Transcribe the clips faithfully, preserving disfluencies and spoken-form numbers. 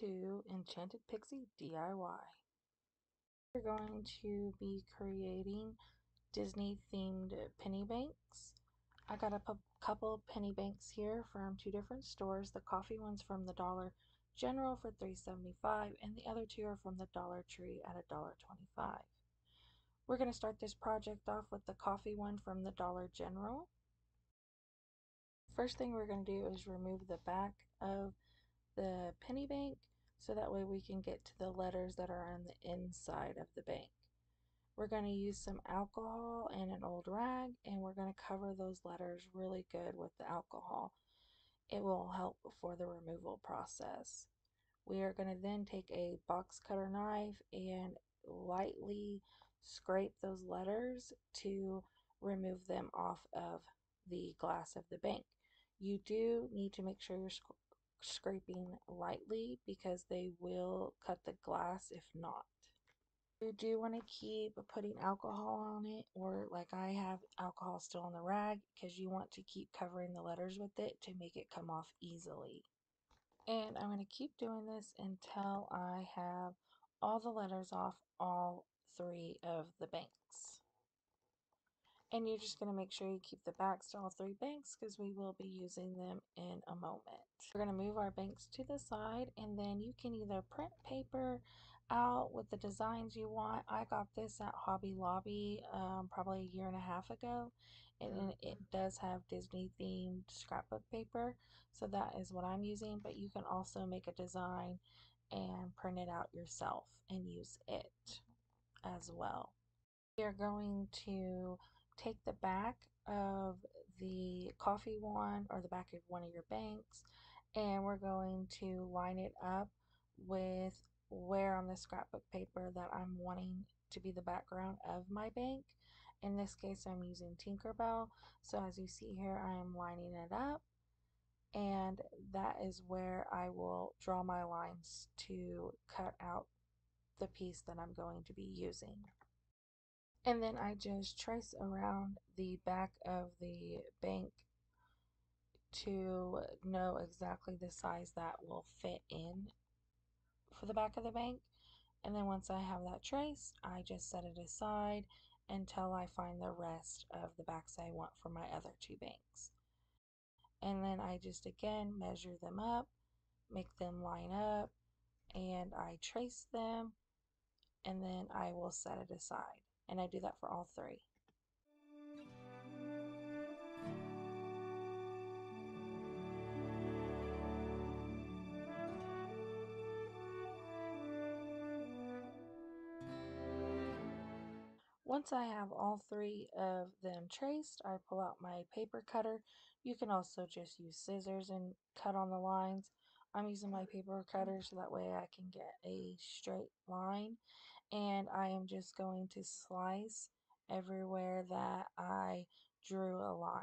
Welcome to Enchanted Pixie D I Y. We're going to be creating Disney themed penny banks. I got a couple penny banks here from two different stores. The coffee one's from the Dollar General for three seventy-five, and the other two are from the Dollar Tree at a dollar twenty-five. We're going to start this project off with the coffee one from the Dollar General. First thing we're going to do is remove the back of the penny bank so that way we can get to the letters that are on the inside of the bank. We're going to use some alcohol and an old rag, and we're going to cover those letters really good with the alcohol. It will help for the removal process. We are going to then take a box cutter knife and lightly scrape those letters to remove them off of the glass of the bank. You do need to make sure you're scraping lightly because they will cut the glass if not. You do want to keep putting alcohol on it, or like I have alcohol still on the rag, because you want to keep covering the letters with it to make it come off easily. And I'm going to keep doing this until I have all the letters off all three of the banks. And you're just going to make sure you keep the backs to all three banks because we will be using them in a moment. We're going to move our banks to the side, and then you can either print paper out with the designs you want. I got this at Hobby Lobby um, probably a year and a half ago, and it does have Disney themed scrapbook paper, so that is what I'm using, but you can also make a design and print it out yourself and use it as well. We are going to take the back of the coffee one, or the back of one of your banks, and we're going to line it up with where on the scrapbook paper that I'm wanting to be the background of my bank. In this case, I'm using Tinkerbell. So as you see here, I am lining it up, and that is where I will draw my lines to cut out the piece that I'm going to be using. And then I just trace around the back of the bank to know exactly the size that will fit in for the back of the bank. And then once I have that traced, I just set it aside until I find the rest of the backs I want for my other two banks. And then I just again measure them up, make them line up, and I trace them, and then I will set it aside. And I do that for all three. Once I have all three of them traced, I pull out my paper cutter. You can also just use scissors and cut on the lines. I'm using my paper cutter so that way I can get a straight line. And I am just going to slice everywhere that I drew a line.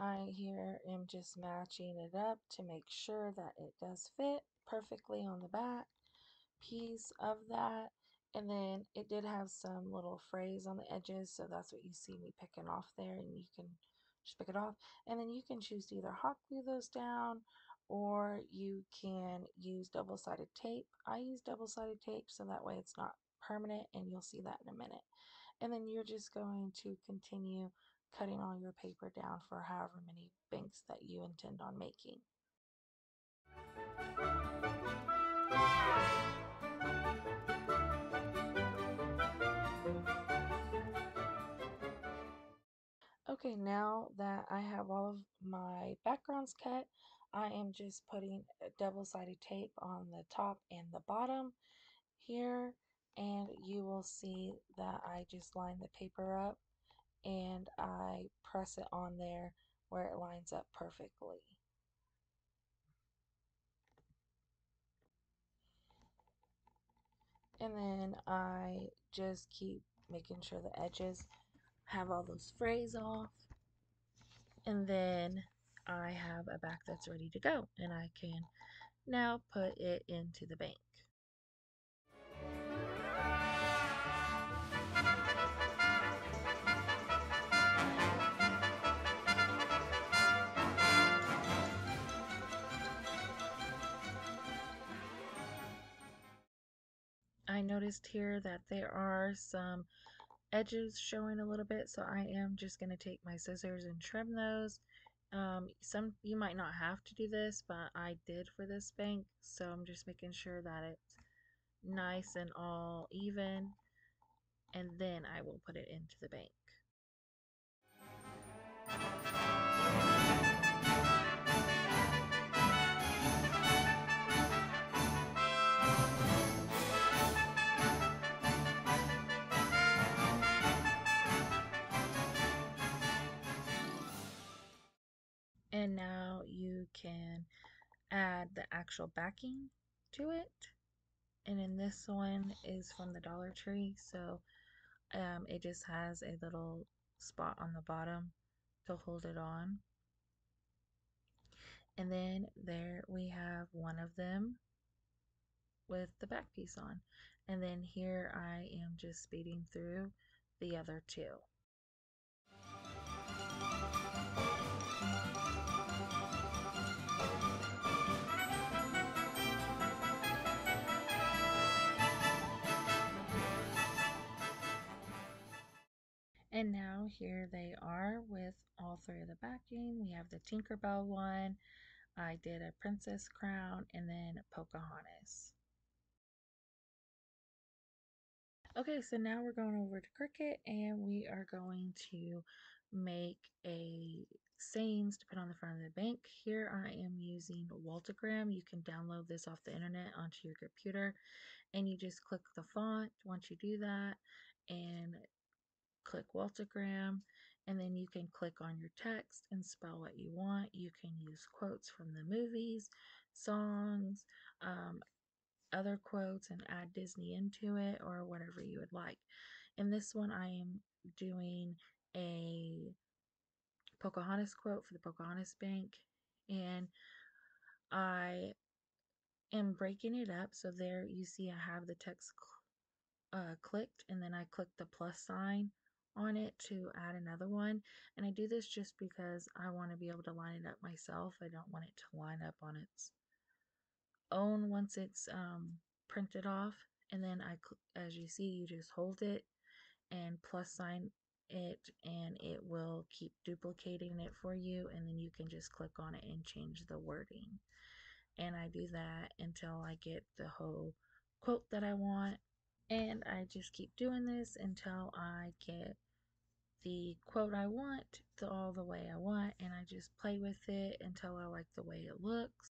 I here am just matching it up to make sure that it does fit perfectly on the back piece of that. And then it did have some little frays on the edges, so that's what you see me picking off there, and you can just pick it off. And then you can choose to either hot glue those down, or you can use double-sided tape. I use double-sided tape so that way it's not permanent, and you'll see that in a minute. And then you're just going to continue cutting all your paper down for however many banks that you intend on making. Okay, now that I have all of my backgrounds cut, I am just putting double-sided tape on the top and the bottom here, and you will see that I just line the paper up and I press it on there where it lines up perfectly. And then I just keep making sure the edges have all those frays off. And then I have a back that's ready to go, and I can now put it into the bank. I noticed here that there are some edges showing a little bit, so I am just going to take my scissors and trim those. Um, some you might not have to do this, but I did for this bank, so I'm just making sure that it's nice and all even, and then I will put it into the bank. And now you can add the actual backing to it. And then this one is from the Dollar Tree, so um, it just has a little spot on the bottom to hold it on. And then there we have one of them with the back piece on. And then here I am just speeding through the other two. And now here they are with all three of the backing. We have the Tinkerbell one, I did a princess crown, and then Pocahontas. Okay, so now we're going over to Cricut and we are going to make a sayings to put on the front of the bank. Here I am using Waltagram. You can download this off the internet onto your computer, and you just click the font once you do that and click Waltagram, and then you can click on your text and spell what you want. You can use quotes from the movies, songs, um, other quotes, and add Disney into it or whatever you would like. In this one, I am doing a Pocahontas quote for the Pocahontas Bank, and I am breaking it up. So there you see I have the text uh, clicked, and then I click the plus sign on it to add another one. And I do this just because I want to be able to line it up myself. I don't want it to line up on its own once it's um, printed off. And then I, as you see, you just hold it and plus sign it, and it will keep duplicating it for you, and then you can just click on it and change the wording. And I do that until I get the whole quote that I want. And I just keep doing this until I get the quote I want, the, all the way I want, and I just play with it until I like the way it looks.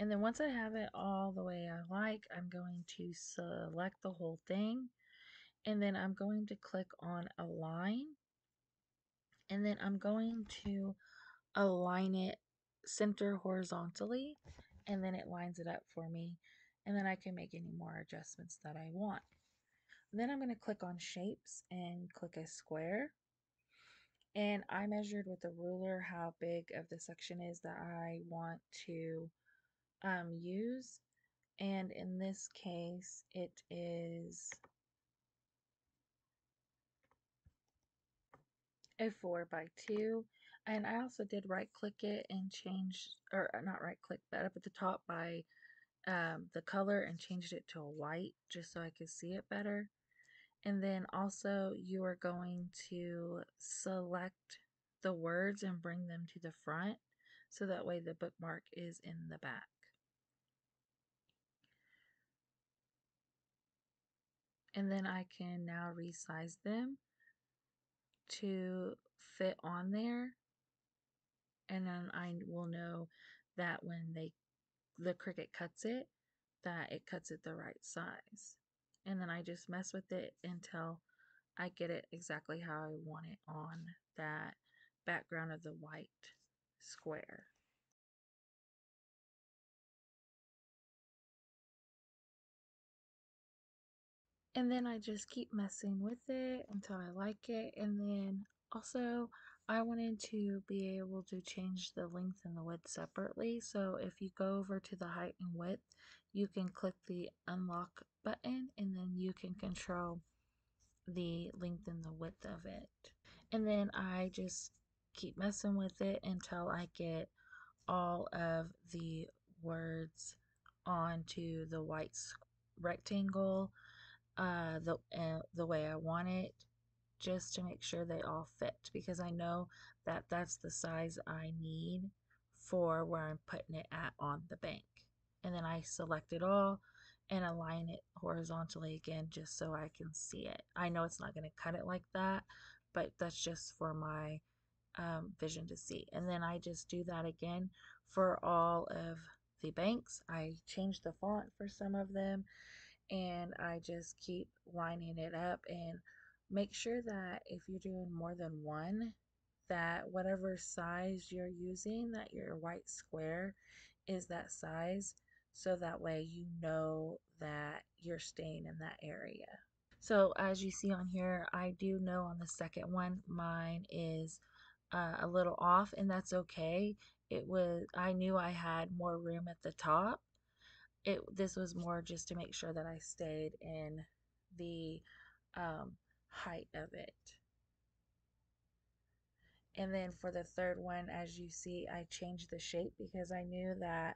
And then once I have it all the way I like, I'm going to select the whole thing. And then I'm going to click on align, and then I'm going to align it center horizontally, and then it lines it up for me, and then I can make any more adjustments that I want. And then I'm going to click on shapes and click a square, and I measured with a ruler how big of the section is that I want to um, use, and in this case it is a four by two, and I also did right click it and change, or not right click, but up at the top by um, the color, and changed it to a white just so I could see it better. And then also you are going to select the words and bring them to the front, so that way the bookmark is in the back. And then I can now resize them to fit on there, and then I will know that when they the Cricut cuts it, that it cuts it the right size. And then I just mess with it until I get it exactly how I want it on that background of the white square. And then I just keep messing with it until I like it. And then also I wanted to be able to change the length and the width separately. So if you go over to the height and width, you can click the unlock button and then you can control the length and the width of it. And then I just keep messing with it until I get all of the words onto the white rectangle uh, the, uh, the way I want it, just to make sure they all fit, because I know that that's the size I need for where I'm putting it at on the bank. And then I select it all and align it horizontally again, just so I can see it. I know it's not going to cut it like that, but that's just for my um, vision to see. And then I just do that again for all of the banks. I change the font for some of them, and I just keep lining it up, and make sure that if you're doing more than one, that whatever size you're using, that your white square is that size, so that way you know that you're staying in that area. So as you see on here, I do know on the second one mine is uh, a little off, and that's okay. It was, I knew I had more room at the top. It this was more just to make sure that I stayed in the um, height of it. And then for the third one, as you see, I changed the shape because I knew that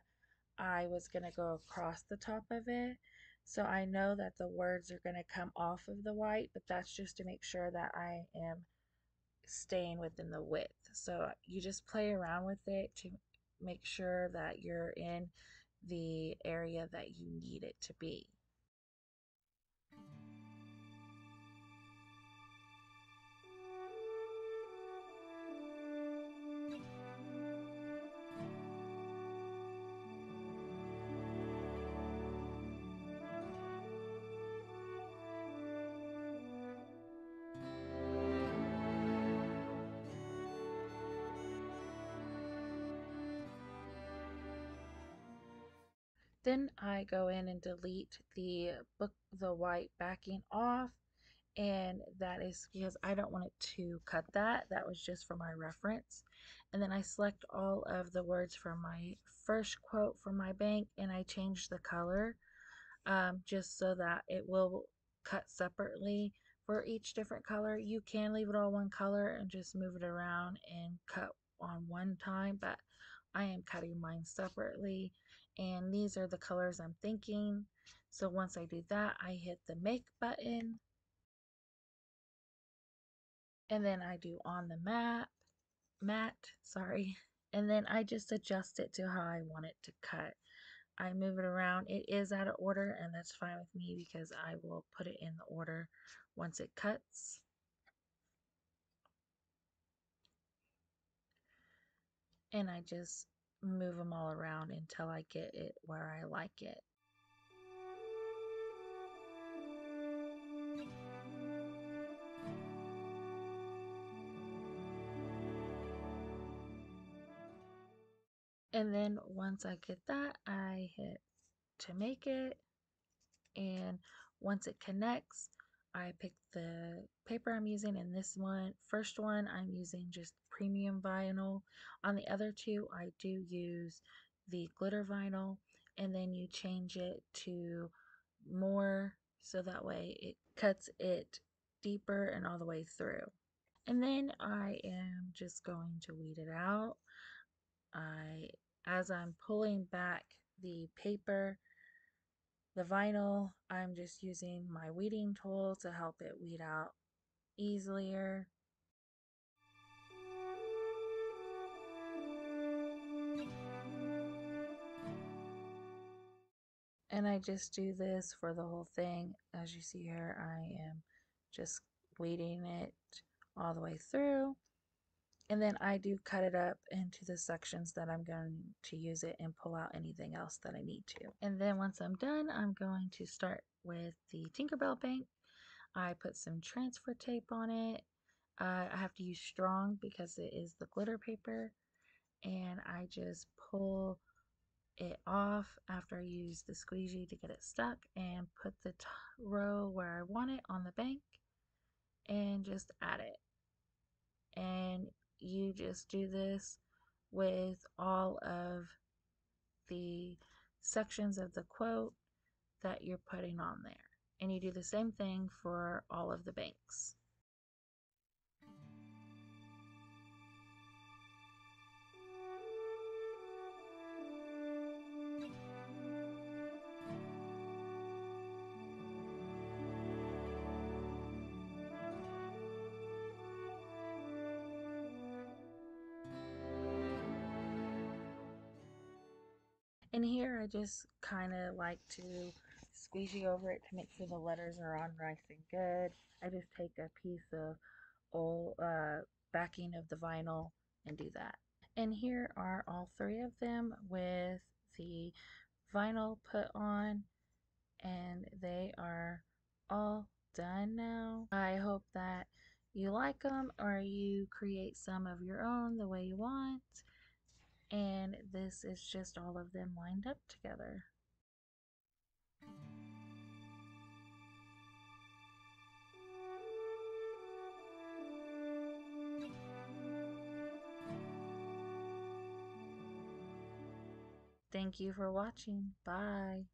I was going to go across the top of it. So I know that the words are going to come off of the white, but that's just to make sure that I am staying within the width. So you just play around with it to make sure that you're in the area that you need it to be. Then I go in and delete the book, the white backing off, and that is because I don't want it to cut that. That was just for my reference. And then I select all of the words from my first quote from my bank, and I change the color um, just so that it will cut separately for each different color. You can leave it all one color and just move it around and cut on one time, but I am cutting mine separately, and these are the colors I'm thinking. So once I do that, I hit the make button, and then I do on the map mat sorry and then I just adjust it to how I want it to cut. I move it around. It is out of order, and that's fine with me because I will put it in the order once it cuts. And I just move them all around until I get it where I like it. And then once I get that, I hit to make it. And once it connects, I pick the paper I'm using. In this one, first one, I'm using just premium vinyl. On the other two, I do use the glitter vinyl, and then you change it to more so that way it cuts it deeper and all the way through. And then I am just going to weed it out. I, as I'm pulling back the paper, the vinyl, I'm just using my weeding tool to help it weed out easier. And I just do this for the whole thing. As you see here, I am just weeding it all the way through. And then I do cut it up into the sections that I'm going to use it and pull out anything else that I need to. And then once I'm done, I'm going to start with the Tinkerbell bank. I put some transfer tape on it. Uh, I have to use strong because it is the glitter paper. And I just pull it off after I use the squeegee to get it stuck and put the t row where I want it on the bank and just add it. And you just do this with all of the sections of the quote that you're putting on there. And you do the same thing for all of the banks. And here I just kind of like to squeegee over it to make sure the letters are on nice and good. I just take a piece of old uh, backing of the vinyl and do that. And here are all three of them with the vinyl put on, and they are all done now. I hope that you like them or you create some of your own the way you want. And this is just all of them lined up together. Thank you for watching. Bye.